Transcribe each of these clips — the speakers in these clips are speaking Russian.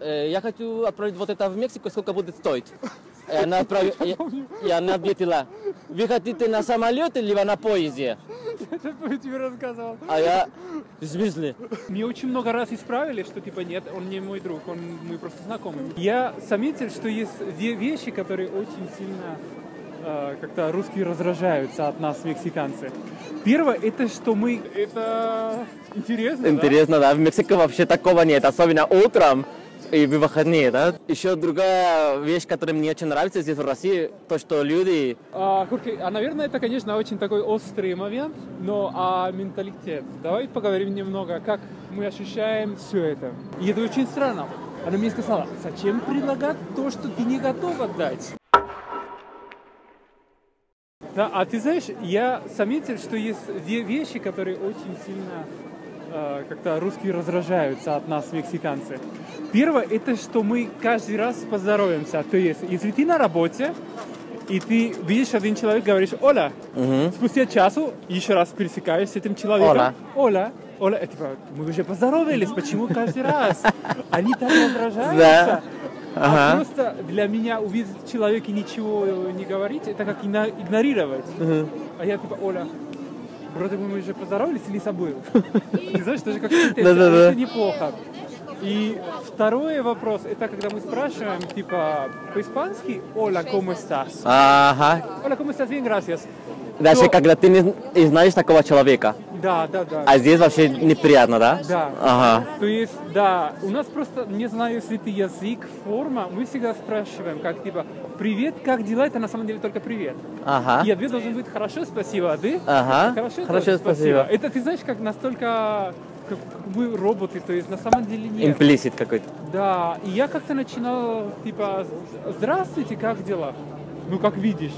Я хочу отправить вот это в Мексику, сколько будет стоить? И она ответила: вы хотите на самолете, либо на поезде? Это бы тебе рассказывал. А я... В смысле? Мне очень много раз исправили, что типа нет, он не мой друг, мы просто знакомы. Я заметил, что есть две вещи, которые очень сильно как-то русские раздражаются от нас, мексиканцы. Первое, это что мы... Это интересно, да? Интересно, да. В Мексике вообще такого нет, особенно утром. И в выходные, да? Еще другая вещь, которая мне очень нравится здесь в России, то, что люди... наверное, это, конечно, очень такой острый момент, но менталитет. Давай поговорим немного, как мы ощущаем все это. И это очень странно. Она мне сказала: зачем предлагать то, что ты не готов отдать? Да, а ты знаешь, я заметил, что есть две вещи, которые очень сильно... как-то русские раздражаются от нас, мексиканцы. Первое, это что мы каждый раз поздороваемся. То есть, если ты на работе, и ты видишь один человек, говоришь «Оля», спустя часу еще раз пересекаешься с этим человеком. «Оля». «Оля», это типа, мы уже поздоровались, почему каждый раз? Они так раздражаются. А просто для меня увидеть человека и ничего не говорить, это как игнорировать. А я типа «Оля». Вроде бы мы уже поздоровались или забыл? Ты знаешь, даже как это неплохо. И второй вопрос, это когда мы спрашиваем, типа, по-испански «Hola, ¿cómo estás?» Ага. «Hola, ¿cómo estás? Bien, gracias». Даже когда ты не знаешь такого человека. Да, да, да. А здесь вообще неприятно, да? Да. Ага. То есть, да, у нас просто, не знаю, если ты язык, форма, мы всегда спрашиваем, как типа «Привет, как дела?» Это на самом деле только «Привет». Ага. И ответ должен быть «Хорошо, спасибо, а ты?» Ага. «Хорошо, спасибо». Это ты знаешь, как настолько... Как мы роботы, то есть на самом деле нет. Имплисит какой-то. Да, и я как-то начинал, типа, здравствуйте, как дела? Ну, как видишь.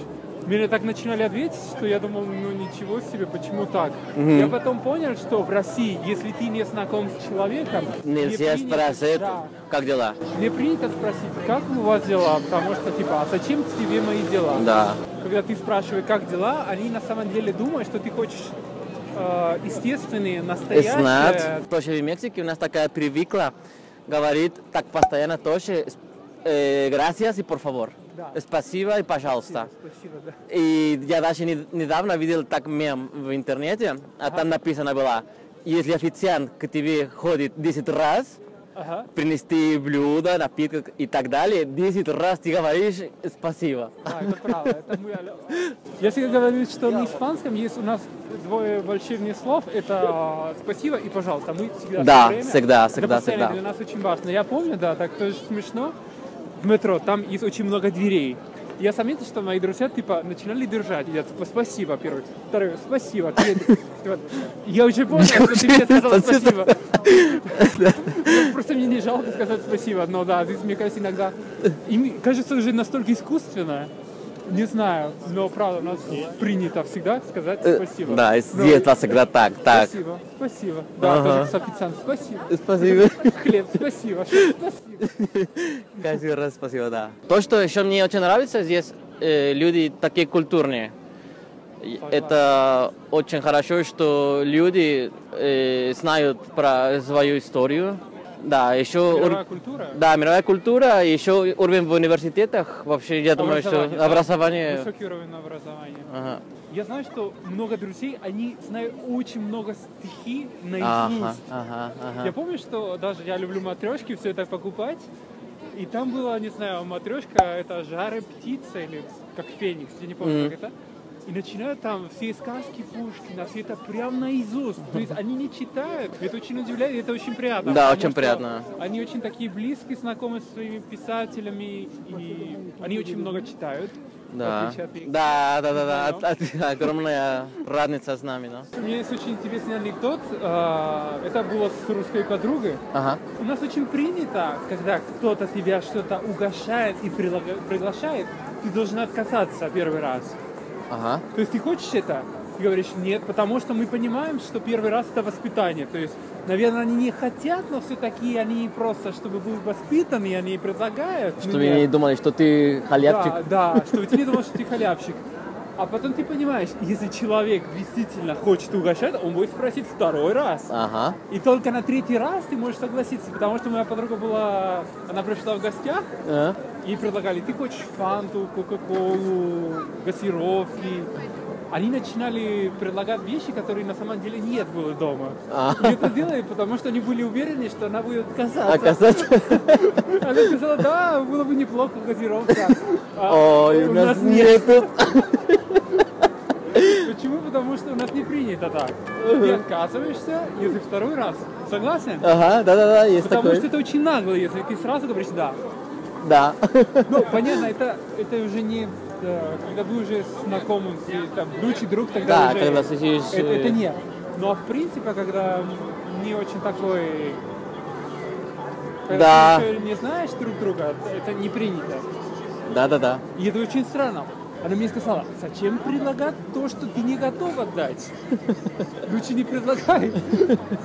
Меня так начинали ответить, что я думал, ну ничего себе, почему так? Я потом понял, что в России, если ты не знаком с человеком... Нельзя спросить, как дела? Мне принято спросить, как у вас дела, потому что, типа, а зачем тебе мои дела? Да. Когда ты спрашиваешь, как дела, они на самом деле думают, что ты хочешь... естественные, настоящие. Тоже в Мексике у нас такая привыкла говорит так постоянно тоже «gracias» и «por favor». Да. «Спасибо» и «пожалуйста». Спасибо, да. И я даже недавно видел так мем в интернете, а там написано было: если официант к тебе ходит 10 раз, принести блюдо, напиток и так далее, 10 раз ты говоришь «спасибо». Да, это правда, это мы... Я всегда говорю, что на испанском есть у нас двое волшебных слов, это «спасибо» и «пожалуйста». Мы всегда... Да, всегда. Для нас очень важно. Я помню, да, так тоже смешно, в метро там есть очень много дверей. Я заметил, что мои друзья, типа, начинали держать. Я, типа, спасибо, первый. Второй, спасибо. Третий, типа, я уже понял, что ты мне сказал спасибо. Просто мне не жалко сказать спасибо. Но да, здесь, мне кажется, иногда... Им кажется уже настолько искусственно. Не знаю, но правда, у нас принято всегда сказать спасибо. Да, это всегда так, так. Спасибо, спасибо. Да, тоже с официантом спасибо. Спасибо. Хлеб, спасибо. Спасибо. Каждый раз спасибо, да. То, что еще мне очень нравится, здесь люди такие культурные. Это очень хорошо, что люди знают про свою историю. Да, еще... Мировая культура? Да, мировая культура, еще уровень в университетах, вообще, я думаю, что образование... Высокий уровень образования. Ага. Я знаю, что много друзей, они знают очень много стихи наизусть. Я помню, что даже я люблю матрешки, все это покупать, и там была, не знаю, матрешка, это жары птица, или как феникс, я не помню, как это. И начинают там все сказки Пушкина, все это прям наизусть. То есть они не читают. Это очень удивляет, это очень приятно. Да, очень приятно. Они очень такие близкие, знакомы с своими писателями, и они очень много читают. Да, да, да, да, да. Огромная разница с нами. У меня есть очень интересный анекдот. Это было с русской подругой. У нас очень принято, когда кто-то тебя что-то угощает и приглашает, ты должен отказаться первый раз. Ага. То есть ты хочешь это? Ты говоришь нет, потому что мы понимаем, что первый раз это воспитание. То есть, наверное, они не хотят, но все-таки они просто, чтобы были воспитаны, они предлагают. Чтобы не думали, что ты халявчик. Да, да, чтобы ты не думал, что ты халявчик. А потом ты понимаешь, если человек действительно хочет угощать, он будет просить второй раз. Ага. И только на третий раз ты можешь согласиться, потому что моя подруга была, она пришла в гостях, ага. И предлагали, ты хочешь фанту, кока-колу, газировки. Они начинали предлагать вещи, которые на самом деле нет было дома. И это делали, потому что они были уверены, что она будет отказаться. Она сказала, да, было бы неплохо, газировка. Ой, у нас нет. Почему? Потому что у нас не принято так. Ты отказываешься, если второй раз. Согласен? Ага, да-да-да, есть такое. Потому что это очень нагло, если ты сразу говоришь «да». Да. Ну, понятно, это уже не... Да, когда вы уже знакомы, там, дочь и друг, тогда да, уже... когда сидишь... это нет. Но, в принципе, когда не очень такой... Когда да. Ты не знаешь друг друга, это не принято. Да-да-да. И это очень странно. Она мне сказала, зачем предлагать то, что ты не готов отдать? Лучше не предлагай.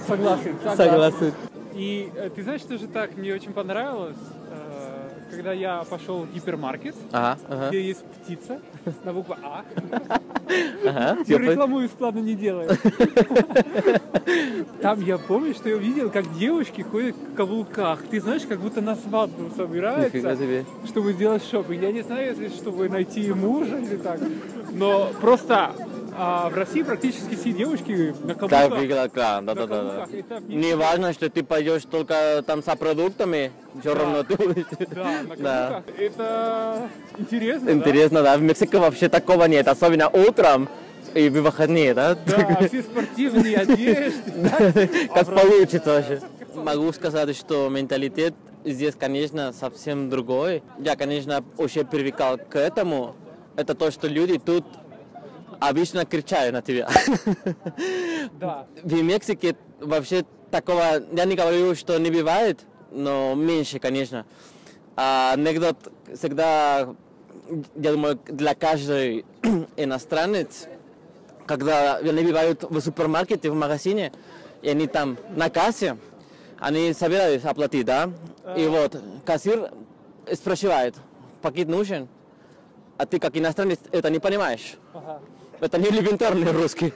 Согласен. Согласен. И ты знаешь, что же так мне очень понравилось? Когда я пошел в гипермаркет, ага, ага. Где есть птица на букву А. Ага, я рекламу бесплатно не делаю. Там я помню, что я видел, как девушки ходят в каблуках. Ты знаешь, как будто на свадьбу собираются, чтобы сделать шопинг. Я не знаю, если чтобы найти мужа или так. Но просто в России практически все девушки на каблуках. Да. Не важно, что ты пойдешь только там со продуктами. Все да. Равно ты будешь. Да, на каблуках. Это интересно, интересно, да? Да. В Мексике вообще такого нет, особенно утром и в выходные, да? Да, все спортивные одежды. Как получится вообще. Могу сказать, что менталитет здесь, конечно, совсем другой. Я, конечно, уже привыкал к этому. Это то, что люди тут обычно кричают на тебя. Да. В Мексике вообще такого, я не говорю, что не бывает, но меньше, конечно. А анекдот всегда, я думаю, для каждого иностранец, когда они бывают в супермаркете, в магазине, и они там на кассе, они собираются оплатить, да? И вот кассир спрашивает, пакет нужен? А ты как иностранец это не понимаешь. Ага. Это не элементарный русский.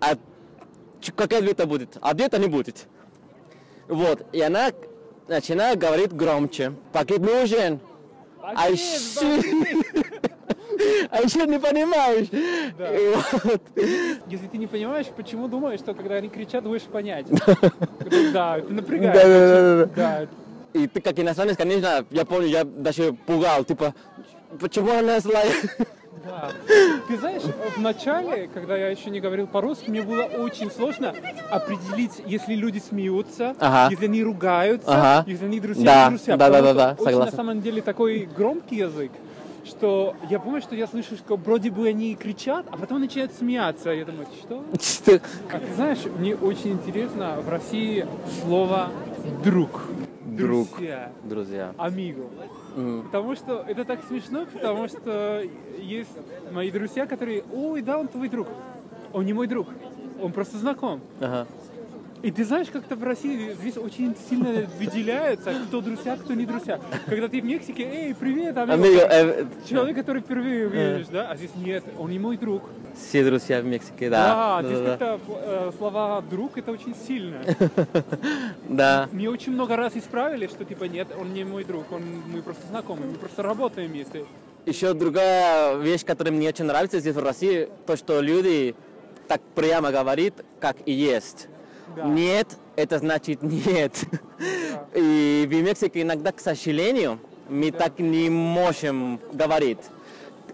А какой ответ будет? Ответа не будет. Вот. И она начинает говорить громче. Пакет нужен. А еще не понимаешь. Если ты не понимаешь, почему думаешь, что когда они кричат, будешь понять. Да, это напрягает. И ты, как иностранец, конечно, я помню, я даже пугал, типа, почему она злая? Да. Ты знаешь, вначале, когда я еще не говорил по-русски, мне было очень сложно определить, если люди смеются, ага. Если они ругаются, ага. Если они друзья, да. Друзья. Да, очень, согласен. На самом деле, такой громкий язык, что я помню, что я слышу, что вроде бы они кричат, а потом начинают смеяться. Я думаю, что? А ты знаешь, мне очень интересно в России слово «друг». Друг, друзья, амиго. Потому что это так смешно, потому что есть мои друзья, которые, ой, да, он твой друг. Он не мой друг, он просто знаком. Ага. И ты знаешь, как-то в России здесь очень сильно выделяется, кто друзья, кто не друзья. Когда ты в Мексике, эй, привет, амиго. Человек, который впервые видишь, да, а здесь нет, он не мой друг. Все друзья в Мексике, да. Да, здесь как-то слова «друг» это очень сильно. Да. Мне очень много раз исправили, что типа нет, он не мой друг, мы просто знакомы, мы просто работаем вместе. Еще другая вещь, которая мне очень нравится здесь в России, то, что люди так прямо говорят, как и есть. Да. Нет, это значит нет. Да. И в Мексике иногда, к сожалению, мы да. Так не можем говорить.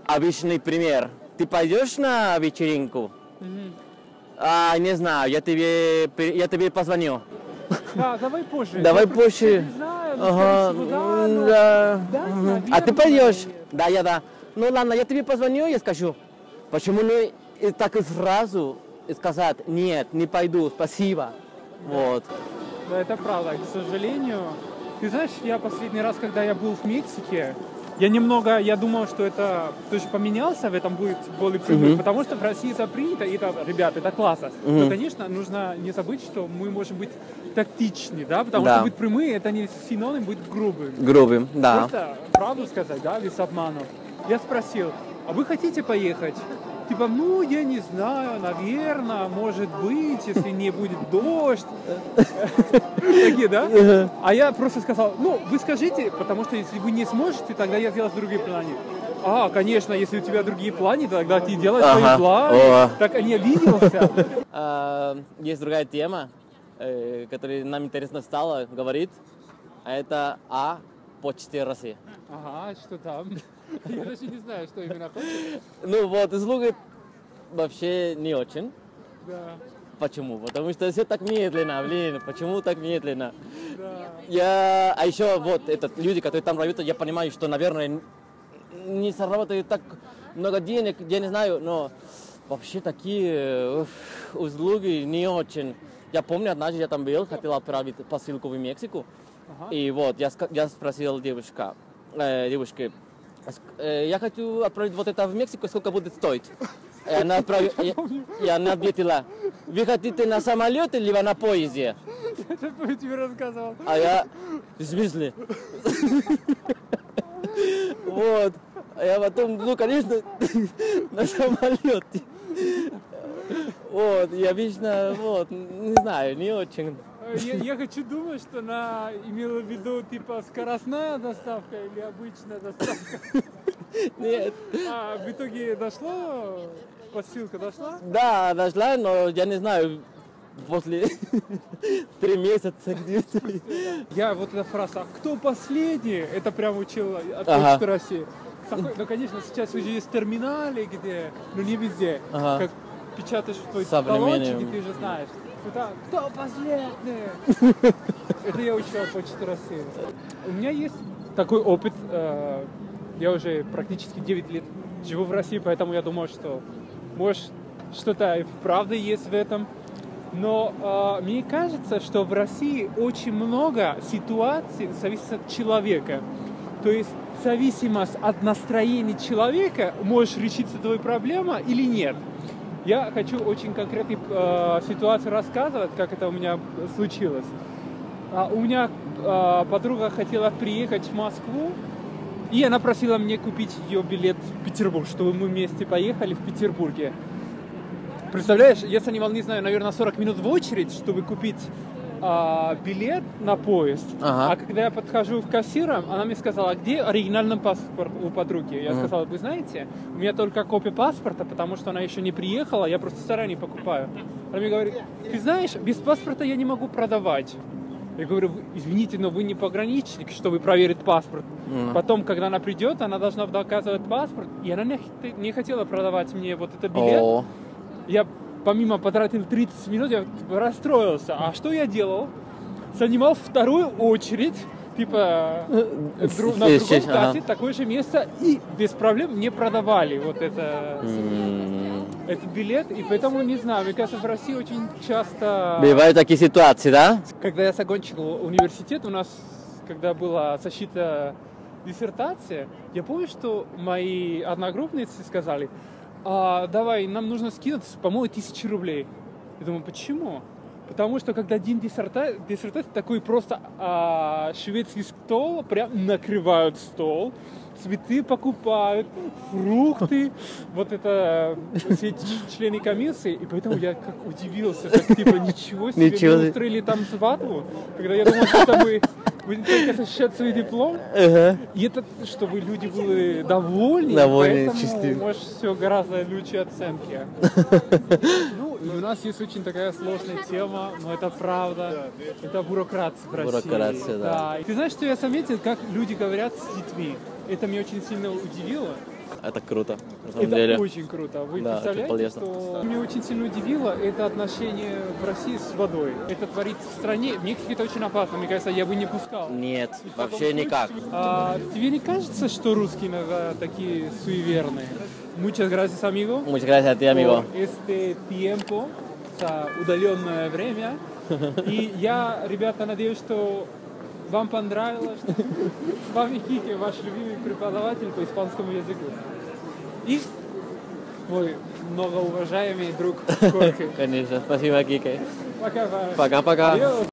Обычный пример. Ты пойдешь на вечеринку? Mm-hmm. А, не знаю, я тебе позвоню. Да, давай позже. Давай позже. Не знаю, ага. Сюда, но... Да. Да, наверное, а ты пойдешь? Да, да. Ну ладно, я тебе позвоню и скажу. Почему не так и сразу сказать, нет, не пойду, спасибо. Да. Вот. Да, это правда, к сожалению. Ты знаешь, я последний раз, когда я был в Мексике, я думал, что это тоже поменялся, в этом будет более прямой, потому что в России это принято, и это, ребят, это классно. Но, конечно, нужно не забыть, что мы можем быть тактичны, да, потому да. Что быть прямые, это не синоним, будет грубым. Грубым, да. Просто правду сказать, да, без обмана. Я спросил, а вы хотите поехать? Типа, ну, я не знаю, наверное, может быть, если не будет дождь. Такие, да? А я просто сказал, ну, вы скажите, потому что если вы не сможете, тогда я сделаю другие планы. А, конечно, если у тебя другие планы, тогда ты делаешь свои планы. Так не обиделся. Есть другая тема, которая нам интересно стала, говорит, а это о почте России. Ага, что там? Я даже не знаю, что именно хочет. Ну вот, услуга вообще не очень. Да. Почему? Потому что все так медленно, блин, почему так медленно? Да. А еще вот этот, люди, которые там работают, я понимаю, что, наверное, не сработает так много денег, я не знаю, но вообще такие услуги не очень. Я помню, однажды я там был, хотел отправить посылку в Мексику, ага. И вот я спросил девушки, я хочу отправить вот это в Мексику, сколько будет стоить? И она ответила, вы хотите на самолете, либо на поезде? Это я тебе рассказывал. А я, в смысле? Вот, а я потом, ну, конечно, на самолете. Вот, я обычно, вот, не знаю, не очень. Я хочу думать, что она имела в виду, типа, скоростная доставка или обычная доставка? Нет. А в итоге дошла? Посылка дошла? Да, дошла, но я не знаю, после 3 месяца где-то. Я вот эта фраза «Кто последний?» это прям учил от Почты России. Ну, конечно, сейчас уже есть терминали, где, ну, не везде. Как печатаешь в твой талончик, и ты уже знаешь. Кто последний? Это я учил Почту России. У меня есть такой опыт. Я уже практически 9 лет живу в России, поэтому я думаю, что, может, что-то и правда есть в этом. Но мне кажется, что в России очень много ситуаций зависит от человека. То есть зависимость от настроения человека, можешь решиться твоя проблема или нет. Я хочу очень конкретную ситуацию рассказывать, как это у меня случилось. У меня подруга хотела приехать в Москву, и она просила мне купить ее билет в Петербург, чтобы мы вместе поехали в Петербурге. Представляешь, я занимал, не знаю, наверное, 40 минут в очередь, чтобы купить билет на поезд. А когда я подхожу к кассирам, она мне сказала, где оригинальный паспорт у подруги. Я сказала, вы знаете, у меня только копия паспорта, потому что она еще не приехала, я просто заранее покупаю. Она мне говорит, ты знаешь, без паспорта я не могу продавать. Я говорю, извините, но вы не пограничник, чтобы проверить паспорт. Потом, когда она придет, она должна доказывать паспорт, и она не хотела продавать мне вот этот билет. Я помимо потратил 30 минут, я расстроился. А что я делал? Занимал вторую очередь, типа на другом кассе, такое же место, и без проблем не продавали вот это, этот билет. И поэтому, не знаю, мне кажется, в России очень часто... Бывают такие ситуации, да? Когда я закончил университет, у нас, когда была защита диссертации, я помню, что мои одногруппницы сказали... давай, нам нужно скинуть, по-моему, 1000 рублей. Я думаю, почему? Потому что, когда день диссертации, такой просто шведский стол, прям накрывают стол, цветы покупают, фрукты, вот это все члены комиссии. И поэтому я как удивился, так типа, ничего себе, мы устроили там свадьбу, когда я думал, что там вы только защищать свой диплом, и это, чтобы люди были довольны, поэтому, может, все гораздо лучше оценки. Ну, и у нас есть очень такая сложная тема, но это правда, это бюрократия в России. Да. Ты знаешь, что я заметил, как люди говорят с детьми? Это меня очень сильно удивило. Это круто, на самом деле. Это очень круто. Вы представляете, что меня очень сильно удивило это отношение в России с водой. Это творит в стране. В Мексике это очень опасно. Мне кажется, я бы не пускал. Нет, вообще никак. Тебе не кажется, что русские иногда такие суеверные? Muchas gracias, amigo. Muchas gracias a ti, amigo. Este tiempo, за удаленное время. И я, ребята, надеюсь, что... Вам понравилось? С вами Кики, ваш любимый преподаватель по испанскому языку. И мой многоуважаемый друг Коки. Конечно, спасибо, Кики. Пока-пока. Пока-пока.